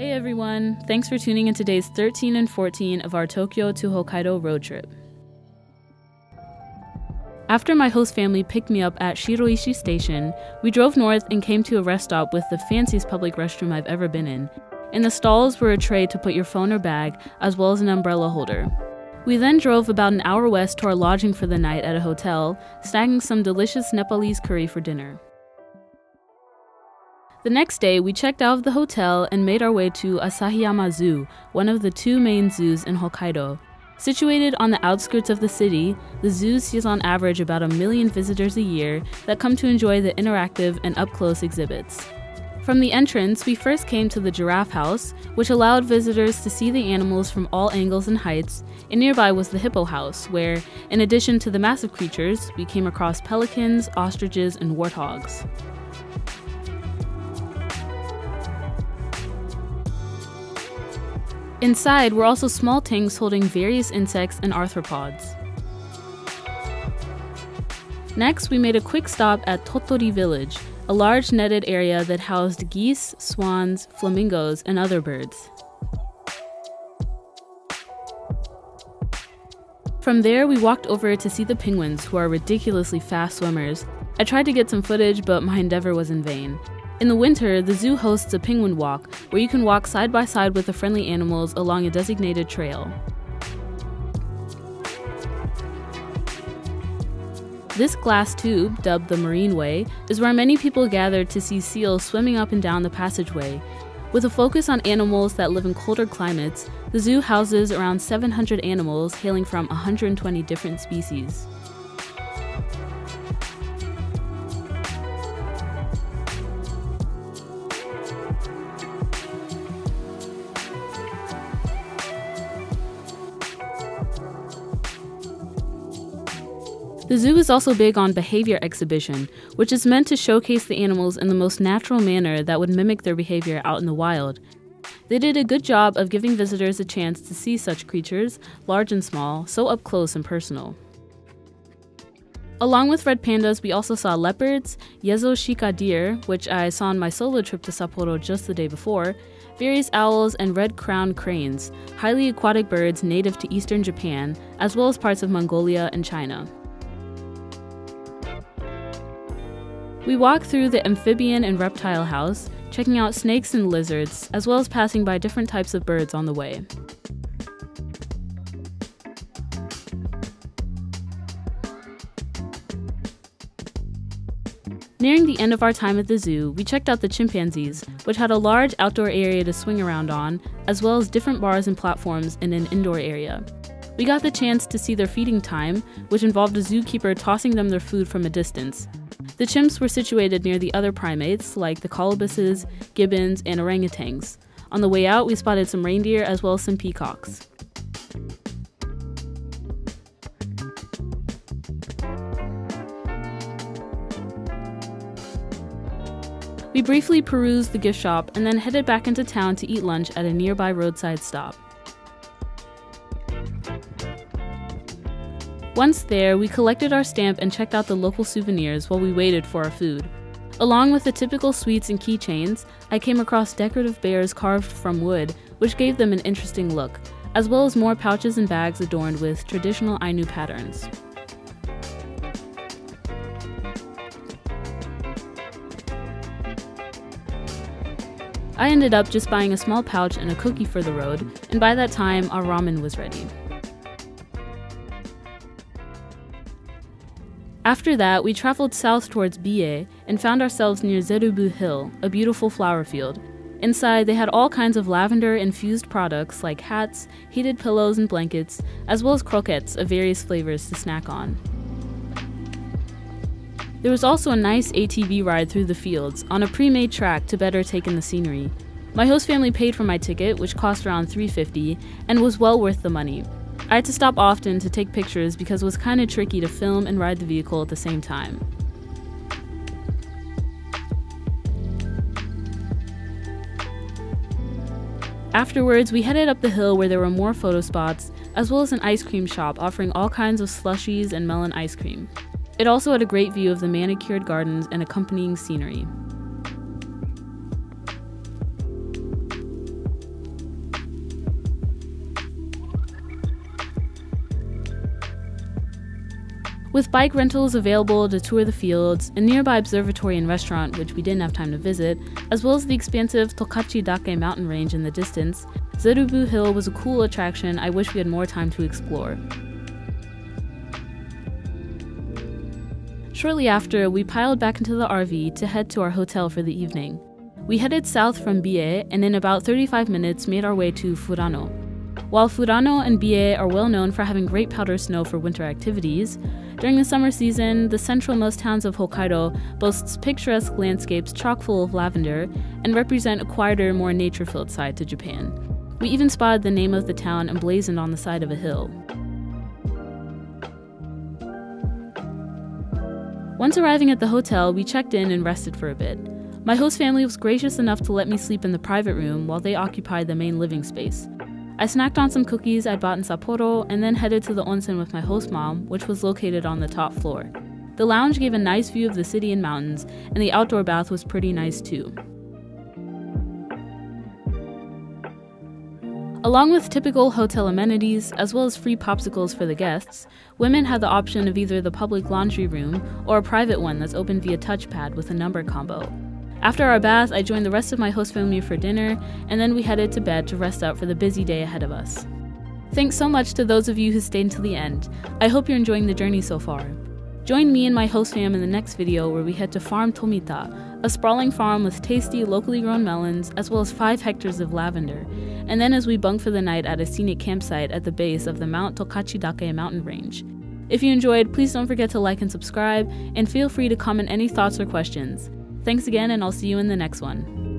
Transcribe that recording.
Hey everyone, thanks for tuning in to days 13 and 14 of our Tokyo to Hokkaido road trip. After my host family picked me up at Shiroishi Station, we drove north and came to a rest stop with the fanciest public restroom I've ever been in. In the stalls were a tray to put your phone or bag, as well as an umbrella holder. We then drove about an hour west to our lodging for the night at a hotel, snagging some delicious Nepalese curry for dinner. The next day, we checked out of the hotel and made our way to Asahiyama Zoo, one of the two main zoos in Hokkaido. Situated on the outskirts of the city, the zoo sees on average about 1 million visitors a year that come to enjoy the interactive and up-close exhibits. From the entrance, we first came to the giraffe house, which allowed visitors to see the animals from all angles and heights, and nearby was the hippo house, where, in addition to the massive creatures, we came across pelicans, ostriches, and warthogs. Inside were also small tanks holding various insects and arthropods. Next, we made a quick stop at Tottori Village, a large netted area that housed geese, swans, flamingos, and other birds. From there, we walked over to see the penguins, who are ridiculously fast swimmers. I tried to get some footage, but my endeavor was in vain. In the winter, the zoo hosts a penguin walk, where you can walk side by side with the friendly animals along a designated trail. This glass tube, dubbed the Marine Way, is where many people gather to see seals swimming up and down the passageway. With a focus on animals that live in colder climates, the zoo houses around 700 animals hailing from 120 different species. The zoo is also big on behavior exhibition, which is meant to showcase the animals in the most natural manner that would mimic their behavior out in the wild. They did a good job of giving visitors a chance to see such creatures, large and small, so up close and personal. Along with red pandas, we also saw leopards, Yezo shika deer, which I saw on my solo trip to Sapporo just the day before, various owls, and red-crowned cranes, highly aquatic birds native to eastern Japan, as well as parts of Mongolia and China. We walked through the amphibian and reptile house, checking out snakes and lizards, as well as passing by different types of birds on the way. Nearing the end of our time at the zoo, we checked out the chimpanzees, which had a large outdoor area to swing around on, as well as different bars and platforms in an indoor area. We got the chance to see their feeding time, which involved a zookeeper tossing them their food from a distance. The chimps were situated near the other primates, like the colubuses, gibbons, and orangutans. On the way out, we spotted some reindeer as well as some peacocks. We briefly perused the gift shop and then headed back into town to eat lunch at a nearby roadside stop. Once there, we collected our stamp and checked out the local souvenirs while we waited for our food. Along with the typical sweets and keychains, I came across decorative bears carved from wood, which gave them an interesting look, as well as more pouches and bags adorned with traditional Ainu patterns. I ended up just buying a small pouch and a cookie for the road, and by that time, our ramen was ready. After that, we traveled south towards Biei and found ourselves near Zerubu Hill, a beautiful flower field. Inside, they had all kinds of lavender-infused products like hats, heated pillows and blankets, as well as croquettes of various flavors to snack on. There was also a nice ATV ride through the fields on a pre-made track to better take in the scenery. My host family paid for my ticket, which cost around $3.50, and was well worth the money. I had to stop often to take pictures because it was kind of tricky to film and ride the vehicle at the same time. Afterwards, we headed up the hill where there were more photo spots, as well as an ice cream shop offering all kinds of slushies and melon ice cream. It also had a great view of the manicured gardens and accompanying scenery. with bike rentals available to tour the fields, a nearby observatory and restaurant which we didn't have time to visit, as well as the expansive Tokachidake mountain range in the distance. Zerubu Hill was a cool attraction I wish we had more time to explore. Shortly after, we piled back into the RV to head to our hotel for the evening. We headed south from Biei and in about 35 minutes made our way to Furano. While Furano and Biei are well known for having great powder snow for winter activities, during the summer season, the centralmost towns of Hokkaido boasts picturesque landscapes chock full of lavender and represent a quieter, more nature-filled side to Japan. We even spotted the name of the town emblazoned on the side of a hill. Once arriving at the hotel, we checked in and rested for a bit. My host family was gracious enough to let me sleep in the private room while they occupied the main living space. I snacked on some cookies I'd bought in Sapporo and then headed to the onsen with my host mom, which was located on the top floor. The lounge gave a nice view of the city and mountains, and the outdoor bath was pretty nice too. Along with typical hotel amenities, as well as free popsicles for the guests, women had the option of either the public laundry room or a private one that's open via touchpad with a number combo. After our bath, I joined the rest of my host family for dinner, and then we headed to bed to rest up for the busy day ahead of us. Thanks so much to those of you who stayed until the end. I hope you're enjoying the journey so far. Join me and my host fam in the next video where we head to Farm Tomita, a sprawling farm with tasty locally grown melons as well as 5 hectares of lavender, and then as we bunk for the night at a scenic campsite at the base of the Mount Tokachidake mountain range. If you enjoyed, please don't forget to like and subscribe, and feel free to comment any thoughts or questions. Thanks again, and I'll see you in the next one.